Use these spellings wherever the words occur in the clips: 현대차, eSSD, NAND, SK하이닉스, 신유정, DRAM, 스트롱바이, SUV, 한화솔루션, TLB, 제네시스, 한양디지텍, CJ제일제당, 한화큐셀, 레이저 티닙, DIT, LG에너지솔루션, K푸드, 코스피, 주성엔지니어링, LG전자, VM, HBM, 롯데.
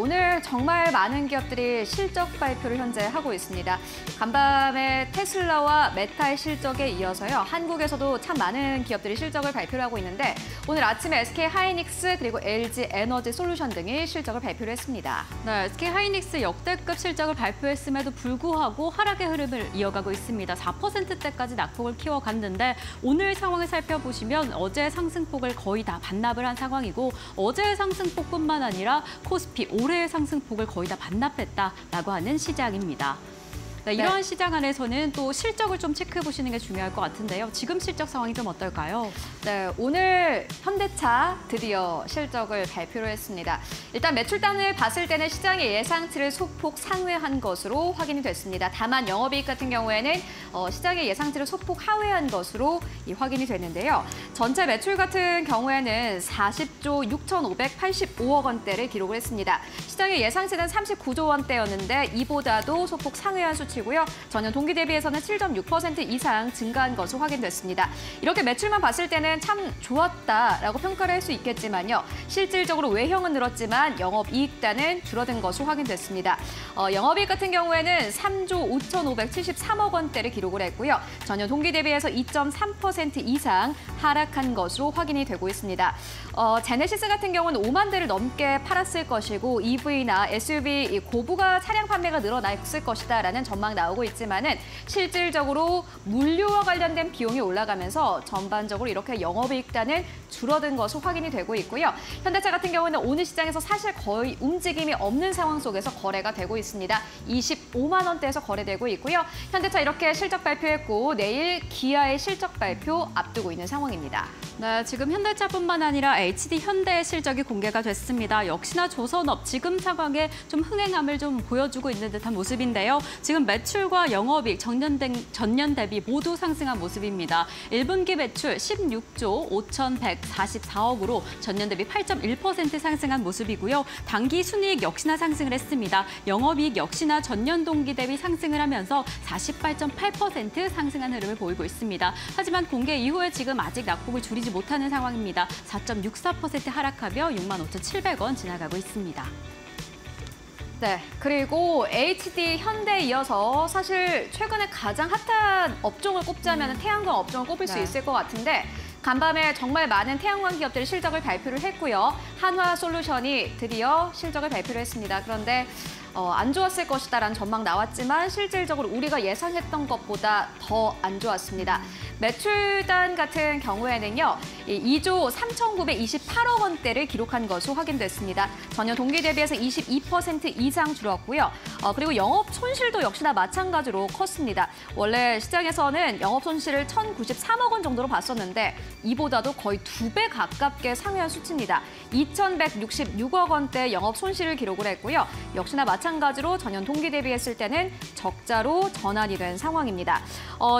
오늘 정말 많은 기업들이 실적 발표를 현재 하고 있습니다. 간밤에 테슬라와 메타의 실적에 이어서요. 한국에서도 참 많은 기업들이 실적을 발표를 하고 있는데 오늘 아침에 SK하이닉스 그리고 LG에너지솔루션 등이 실적을 발표를 했습니다. 네, SK하이닉스 역대급 실적을 발표했음에도 불구하고 하락의 흐름을 이어가고 있습니다. 4%대까지 낙폭을 키워갔는데 오늘 상황을 살펴보시면 어제 상승폭을 거의 다 반납을 한 상황이고 어제의 상승폭뿐만 아니라 코스피 올해의 상승폭을 거의 다 반납했다라고 하는 시장입니다. 네, 이러한 시장 안에서는 또 실적을 좀 체크해보시는 게 중요할 것 같은데요. 지금 실적 상황이 좀 어떨까요? 네, 오늘 현대차 드디어 실적을 발표를 했습니다. 일단 매출단을 봤을 때는 시장의 예상치를 소폭 상회한 것으로 확인이 됐습니다. 다만 영업이익 같은 경우에는 시장의 예상치를 소폭 하회한 것으로 확인이 됐는데요. 전체 매출 같은 경우에는 40조 6,585억 원대를 기록을 했습니다. 시장의 예상치는 39조 원대였는데 이보다도 소폭 상회한 수치 고요. 전년 동기 대비해서는 7.6% 이상 증가한 것으로 확인됐습니다. 이렇게 매출만 봤을 때는 참 좋았다라고 평가를 할 수 있겠지만요. 실질적으로 외형은 늘었지만 영업이익단은 줄어든 것으로 확인됐습니다. 영업이익 같은 경우에는 3조 5,573억 원대를 기록을 했고요. 전년 동기 대비해서 2.3% 이상 하락한 것으로 확인이 되고 있습니다. 제네시스 같은 경우는 5만 대를 넘게 팔았을 것이고 EV나 SUV 고부가 차량 판매가 늘어났을 것이다라는 전망 나오고 있지만은 실질적으로 물류와 관련된 비용이 올라가면서 전반적으로 이렇게 영업이익단은 줄어든 것으로 확인이 되고 있고요. 현대차 같은 경우는 오늘 시장에서 사실 거의 움직임이 없는 상황 속에서 거래가 되고 있습니다. 25만 원대에서 거래되고 있고요. 현대차 이렇게 실적 발표했고 내일 기아의 실적 발표 앞두고 있는 상황입니다. 네, 지금 현대차뿐만 아니라 HD현대의 실적이 공개가 됐습니다. 역시나 조선업 지금 상황에 좀 흥행함을 좀 보여주고 있는 듯한 모습인데요. 지금 매출과 영업이익 전년 대비 모두 상승한 모습입니다. 1분기 매출 16조 5,144억으로 전년 대비 8.1% 상승한 모습이고요. 단기 순이익 역시나 상승을 했습니다. 영업이익 역시나 전년 동기 대비 상승을 하면서 48.8% 상승한 흐름을 보이고 있습니다. 하지만 공개 이후에 지금 아직 낙폭을 줄이지 못하는 상황입니다. 4.64% 하락하며 65,700원 지나가고 있습니다. 네, 그리고 HD현대에 이어서 사실 최근에 가장 핫한 업종을 꼽자면 태양광 업종을 꼽을 수 있을 것 같은데 간밤에 정말 많은 태양광 기업들이 실적을 발표를 했고요. 한화솔루션이 드디어 실적을 발표를 했습니다. 그런데 안 좋았을 것이다라는 전망 나왔지만 실질적으로 우리가 예상했던 것보다 더 안 좋았습니다. 매출단 같은 경우에는요. 2조 3,928억 원대를 기록한 것으로 확인됐습니다. 전년 동기 대비해서 22% 이상 줄었고요. 그리고 영업 손실도 역시나 마찬가지로 컸습니다. 원래 시장에서는 영업 손실을 1,093억 원 정도로 봤었는데 이보다도 거의 2배 가깝게 상회한 수치입니다. 2,166억 원대 영업 손실을 기록을 했고요. 역시나 마찬가지로 전년 동기 대비했을 때는 적자로 전환이 된 상황입니다.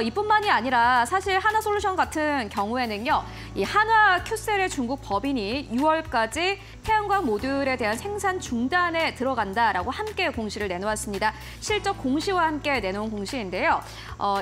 이뿐만이 아니라 사실 한화솔루션 같은 경우에는요. 이 한화큐셀의 중국 법인이 6월까지 태양광 모듈에 대한 생산 중단에 들어간다라고 함께 공시를 내놓았습니다. 실적 공시와 함께 내놓은 공시인데요.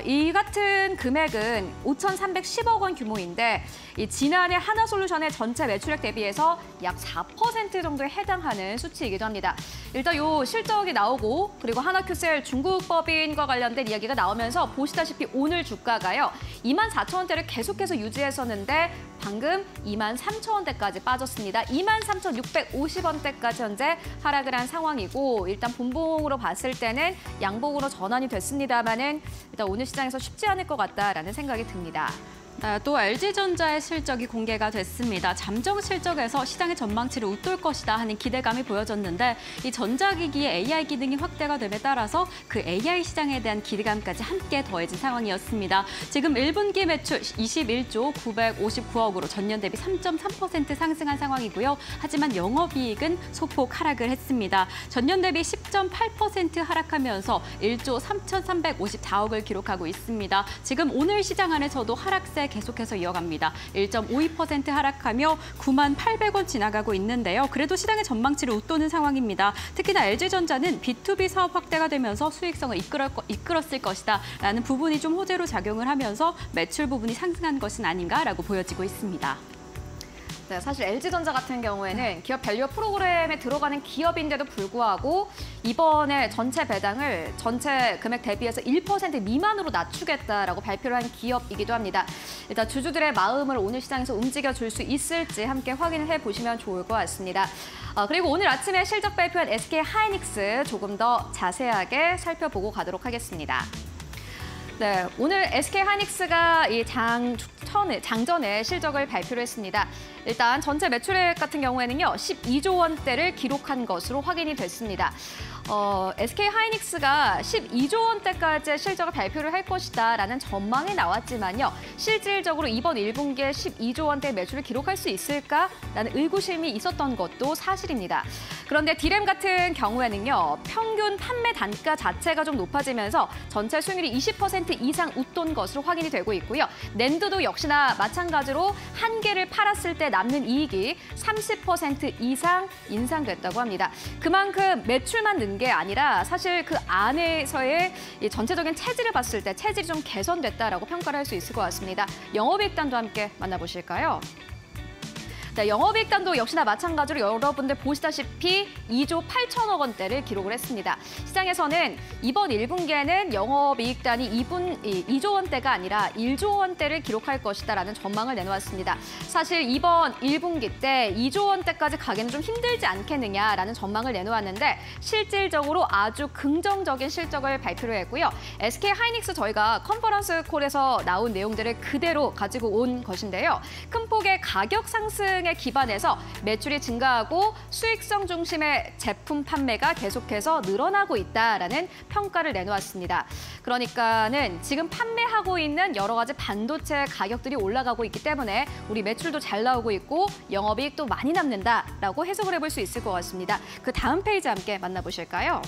이 같은 금액은 5,310억 원 규모인데 이 지난해 한화솔루션의 전체 매출액 대비해서 약 4% 정도에 해당하는 수치이기도 합니다. 일단 요 실적이 나오고 그리고 한화큐셀 중국 법인과 관련된 이야기가 나오면서 보시다시피 오늘 주가가요. 24,000원대를 계속해서 유지했었는데 방금 23,000원대까지 빠졌습니다. 23,650원대까지 현재 하락을 한 상황이고 일단 본봉으로 봤을 때는 양봉으로 전환이 됐습니다만은 일단 오늘 시장에서 쉽지 않을 것 같다라는 생각이 듭니다. 네, 또 LG전자의 실적이 공개가 됐습니다. 잠정 실적에서 시장의 전망치를 웃돌 것이다 하는 기대감이 보여졌는데 이 전자기기의 AI 기능이 확대가 됨에 따라서 그 AI 시장에 대한 기대감까지 함께 더해진 상황이었습니다. 지금 1분기 매출 21조 959억으로 전년 대비 3.3% 상승한 상황이고요. 하지만 영업이익은 소폭 하락을 했습니다. 전년 대비 10.8% 하락하면서 1조 3,354억을 기록하고 있습니다. 지금 오늘 시장 안에서도 하락세 계속해서 이어갑니다. 1.52% 하락하며 98,000원 지나가고 있는데요. 그래도 시장의 전망치를 웃도는 상황입니다. 특히나 LG전자는 B2B 사업 확대가 되면서 수익성을 이끌었을 것이다 라는 부분이 좀 호재로 작용을 하면서 매출 부분이 상승한 것은 아닌가라고 보여지고 있습니다. 네, 사실 LG전자 같은 경우에는 기업 밸류업 프로그램에 들어가는 기업인데도 불구하고 이번에 전체 배당을 전체 금액 대비해서 1% 미만으로 낮추겠다라고 발표를 한 기업이기도 합니다. 일단 주주들의 마음을 오늘 시장에서 움직여줄 수 있을지 함께 확인해 보시면 좋을 것 같습니다. 그리고 오늘 아침에 실적 발표한 SK하이닉스 조금 더 자세하게 살펴보고 가도록 하겠습니다. 네, 오늘 SK하이닉스가 이 장전에 실적을 발표를 했습니다. 일단 전체 매출액 같은 경우에는요, 12조 원대를 기록한 것으로 확인이 됐습니다. SK하이닉스가 12조 원대까지의 실적을 발표를 할 것이다라는 전망이 나왔지만요, 실질적으로 이번 1분기에 12조 원대 매출을 기록할 수 있을까라는 의구심이 있었던 것도 사실입니다. 그런데 DRAM 같은 경우에는요, 평균 판매 단가 자체가 좀 높아지면서 전체 수익률이 20% 이상 웃돈 것으로 확인이 되고 있고요. 낸드도 역시나 마찬가지로 한 개를 팔았을 때 남는 이익이 30% 이상 인상됐다고 합니다. 그만큼 매출만 는 게 아니라 사실 그 안에서의 이 전체적인 체질을 봤을 때 체질이 좀 개선됐다라고 평가를 할 수 있을 것 같습니다. 영업이익단도 함께 만나보실까요? 네, 영업이익단도 역시나 마찬가지로 여러분들 보시다시피 2조 8천억 원대를 기록을 했습니다. 시장에서는 이번 1분기에는 영업이익단이 2조 원대가 아니라 1조 원대를 기록할 것이다라는 전망을 내놓았습니다. 사실 이번 1분기 때 2조 원대까지 가기는 좀 힘들지 않겠느냐라는 전망을 내놓았는데 실질적으로 아주 긍정적인 실적을 발표를 했고요. SK하이닉스 저희가 컨퍼런스 콜에서 나온 내용들을 그대로 가지고 온 것인데요. 큰 폭의 가격 상승 기반해서 매출이 증가하고 수익성 중심의 제품 판매가 계속해서 늘어나고 있다라는 평가를 내놓았습니다. 그러니까는 지금 판매하고 있는 여러 가지 반도체 가격들이 올라가고 있기 때문에 우리 매출도 잘 나오고 있고 영업이익도 많이 남는다라고 해석을 해볼 수 있을 것 같습니다. 그 다음 페이지 함께 만나보실까요?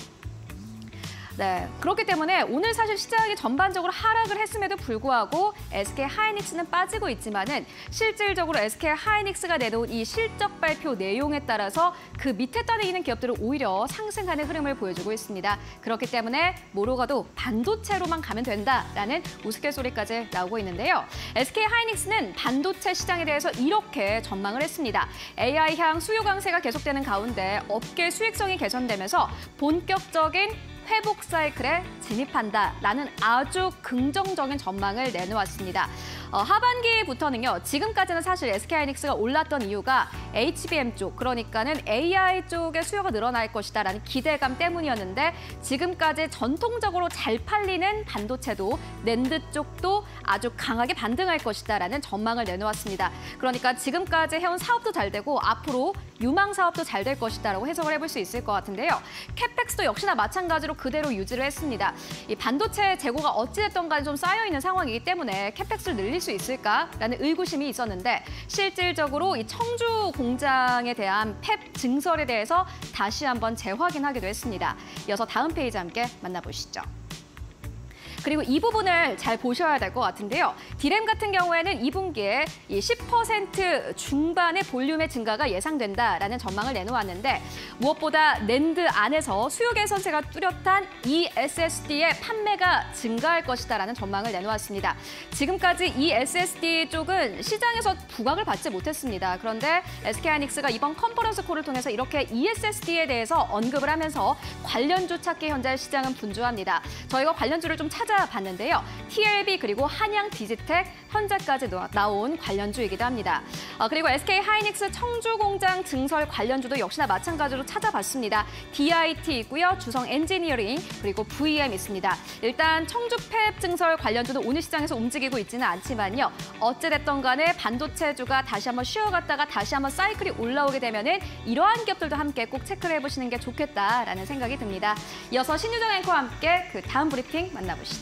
네, 그렇기 때문에 오늘 사실 시장이 전반적으로 하락을 했음에도 불구하고 SK하이닉스는 빠지고 있지만은 실질적으로 SK하이닉스가 내놓은 이 실적 발표 내용에 따라서 그 밑에 따르는 기업들은 오히려 상승하는 흐름을 보여주고 있습니다. 그렇기 때문에 뭐로 가도 반도체로만 가면 된다라는 우스갯소리까지 나오고 있는데요. SK하이닉스는 반도체 시장에 대해서 이렇게 전망을 했습니다. AI향 수요 강세가 계속되는 가운데 업계 수익성이 개선되면서 본격적인 회복 사이클에 진입한다라는 아주 긍정적인 전망을 내놓았습니다. 하반기부터는요, 지금까지는 사실 SK하이닉스가 올랐던 이유가 HBM 쪽, 그러니까는 AI 쪽의 수요가 늘어날 것이다라는 기대감 때문이었는데 지금까지 전통적으로 잘 팔리는 반도체도 낸드 쪽도 아주 강하게 반등할 것이다라는 전망을 내놓았습니다. 그러니까 지금까지 해온 사업도 잘 되고 앞으로 유망 사업도 잘 될 것이다라고 해석을 해볼 수 있을 것 같은데요. 캐펙스도 역시나 마찬가지로 그대로 유지를 했습니다. 이 반도체 재고가 어찌됐든 간에 좀 쌓여있는 상황이기 때문에 캐펙스를 늘릴 수 있을까라는 의구심이 있었는데 실질적으로 이 청주 공장에 대한 팹 증설에 대해서 다시 한번 재확인하기도 했습니다. 이어서 다음 페이지 함께 만나보시죠. 그리고 이 부분을 잘 보셔야 될 것 같은데요. DRAM 같은 경우에는 2분기에 10% 중반의 볼륨의 증가가 예상된다라는 전망을 내놓았는데 무엇보다 낸드 안에서 수요 개선세가 뚜렷한 eSSD의 판매가 증가할 것이다라는 전망을 내놓았습니다. 지금까지 eSSD 쪽은 시장에서 부각을 받지 못했습니다. 그런데 SK하이닉스가 이번 컨퍼런스 콜을 통해서 이렇게 eSSD에 대해서 언급을 하면서 관련주 찾기 현재 시장은 분주합니다. 저희가 관련주를 좀 찾아봤는데요. TLB 그리고 한양디지텍 현재까지 나온 관련주이기도 합니다. 그리고 SK하이닉스 청주공장 증설 관련주도 역시나 마찬가지로 찾아봤습니다. DIT 있고요. 주성엔지니어링 그리고 VM 있습니다. 일단 청주 팹 증설 관련주도 오늘 시장에서 움직이고 있지는 않지만요. 어찌됐던 간에 반도체주가 다시 한번 쉬어갔다가 다시 한번 사이클이 올라오게 되면은 이러한 기업들도 함께 꼭 체크를 해보시는 게 좋겠다라는 생각이 듭니다. 이어서 신유정 앵커와 함께 그 다음 브리핑 만나보시죠.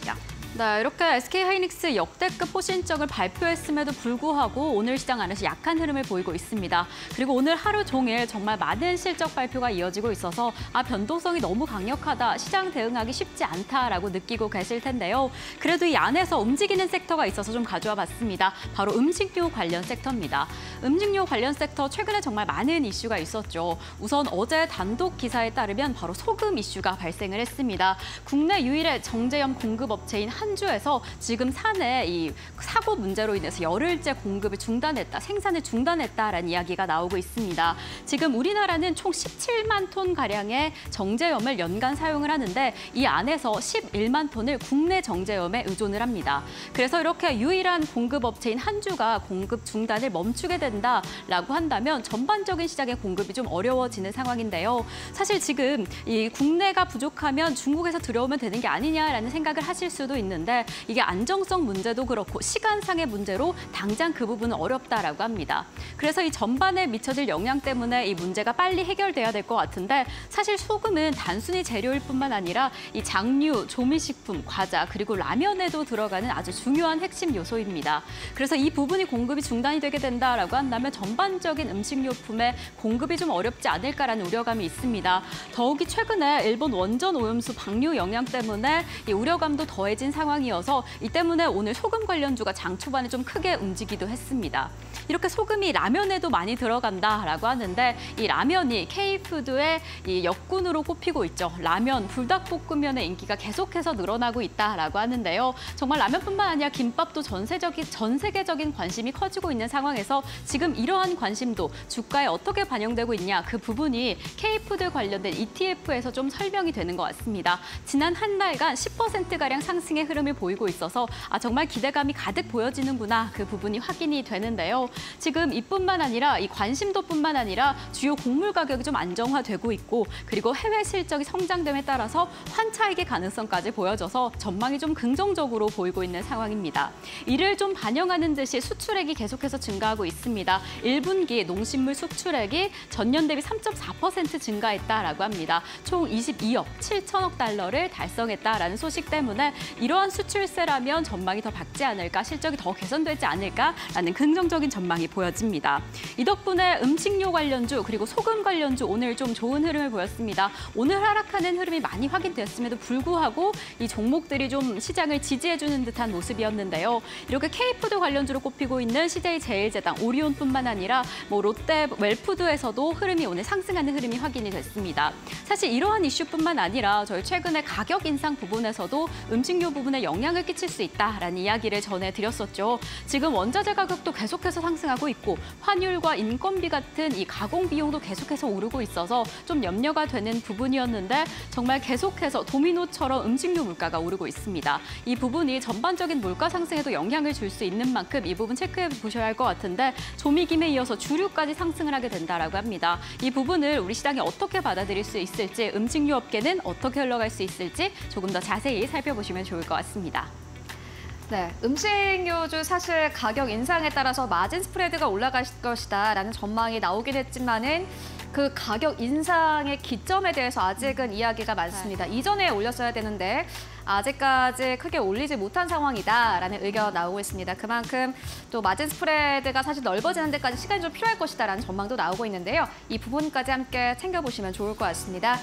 네, 이렇게 SK하이닉스 역대급 호신적을 발표했음에도 불구하고 오늘 시장 안에서 약한 흐름을 보이고 있습니다. 그리고 오늘 하루 종일 정말 많은 실적 발표가 이어지고 있어서 변동성이 너무 강력하다, 시장 대응하기 쉽지 않다라고 느끼고 계실 텐데요. 그래도 이 안에서 움직이는 섹터가 있어서 좀 가져와 봤습니다. 바로 음식료 관련 섹터입니다. 음식료 관련 섹터 최근에 정말 많은 이슈가 있었죠. 우선 어제 단독 기사에 따르면 바로 소금 이슈가 발생을 했습니다. 국내 유일의 정제염 공급업체인 한 한주에서 지금 산에 이 사고 문제로 인해서 열흘째 공급이 중단했다, 생산을 중단했다라는 이야기가 나오고 있습니다. 지금 우리나라는 총 17만 톤 가량의 정제염을 연간 사용을 하는데 이 안에서 11만 톤을 국내 정제염에 의존을 합니다. 그래서 이렇게 유일한 공급업체인 한주가 공급 중단을 멈추게 된다라고 한다면 전반적인 시장의 공급이 좀 어려워지는 상황인데요. 사실 지금 이 국내가 부족하면 중국에서 들여오면 되는 게 아니냐라는 생각을 하실 수도 있는데 이게 안정성 문제도 그렇고 시간상의 문제로 당장 그 부분은 어렵다라고 합니다. 그래서 이 전반에 미쳐질 영향 때문에 이 문제가 빨리 해결돼야 될 것 같은데 사실 소금은 단순히 재료일 뿐만 아니라 이 장류, 조미식품, 과자 그리고 라면에도 들어가는 아주 중요한 핵심 요소입니다. 그래서 이 부분이 공급이 중단이 되게 된다라고 한다면 전반적인 음식료품의 공급이 좀 어렵지 않을까라는 우려감이 있습니다. 더욱이 최근에 일본 원전 오염수 방류 영향 때문에 이 우려감도 더해진 상황이어서 이 때문에 오늘 소금 관련주가 장 초반에 좀 크게 움직이기도 했습니다. 이렇게 소금이 라면에도 많이 들어간다라고 하는데 이 라면이 K푸드의 이 역군으로 꼽히고 있죠. 라면, 불닭볶음면의 인기가 계속해서 늘어나고 있다라고 하는데요. 정말 라면뿐만 아니라 김밥도 전 세계적인 관심이 커지고 있는 상황에서 지금 이러한 관심도 주가에 어떻게 반영되고 있냐 그 부분이 K푸드 관련된 ETF에서 좀 설명이 되는 것 같습니다. 지난 한 달간 10%가량 상승의 흐름을 보이고 있어서 아, 정말 기대감이 가득 보여지는구나 그 부분이 확인이 되는데요. 지금 이뿐만 아니라 이 관심도뿐만 아니라 주요 곡물 가격이 좀 안정화되고 있고 그리고 해외 실적이 성장됨에 따라서 환차익의 가능성까지 보여져서 전망이 좀 긍정적으로 보이고 있는 상황입니다. 이를 좀 반영하는 듯이 수출액이 계속해서 증가하고 있습니다. 1분기 농식물 수출액이 전년 대비 3.4% 증가했다라고 합니다. 총 22억 7천억 달러를 달성했다라는 소식 때문에 이러한 수출세라면 전망이 더 밝지 않을까, 실적이 더 개선되지 않을까라는 긍정적인 전망이 보여집니다. 이 덕분에 음식료 관련주 그리고 소금 관련주 오늘 좀 좋은 흐름을 보였습니다. 오늘 하락하는 흐름이 많이 확인되었음에도 불구하고 이 종목들이 좀 시장을 지지해주는 듯한 모습이었는데요. 이렇게 K푸드 관련주로 꼽히고 있는 CJ제일제당, 오리온뿐만 아니라 뭐 롯데, 웰푸드에서도 흐름이 오늘 상승하는 흐름이 확인이 됐습니다. 사실 이러한 이슈뿐만 아니라 저희 최근에 가격 인상 부분에서도 음식료 부분에 영향을 끼칠 수 있다라는 이야기를 전해드렸었죠. 지금 원자재 가격도 계속해서 상승하고 있고 환율과 인건비 같은 이 가공 비용도 계속해서 오르고 있어서 좀 염려가 되는 부분이었는데 정말 계속해서 도미노처럼 음식료 물가가 오르고 있습니다. 이 부분이 전반적인 물가 상승에도 영향을 줄 수 있는 만큼 이 부분 체크해 보셔야 할 것 같은데 조미김에 이어서 주류까지 상승을 하게 된다라고 합니다. 이 부분을 우리 시장이 어떻게 받아들일 수 있을지, 음식료 업계는 어떻게 흘러갈 수 있을지 조금 더 자세히 살펴보시면 좋을 것 같습니다. 네, 음식료주 사실 가격 인상에 따라서 마진 스프레드가 올라갈 것이다라는 전망이 나오긴 했지만은 그 가격 인상의 기점에 대해서 아직은 이야기가 많습니다. 네. 이전에 올렸어야 되는데 아직까지 크게 올리지 못한 상황이다라는 의견 나오고 있습니다. 그만큼 또 마진 스프레드가 사실 넓어지는 데까지 시간이 좀 필요할 것이다라는 전망도 나오고 있는데요. 이 부분까지 함께 챙겨보시면 좋을 것 같습니다.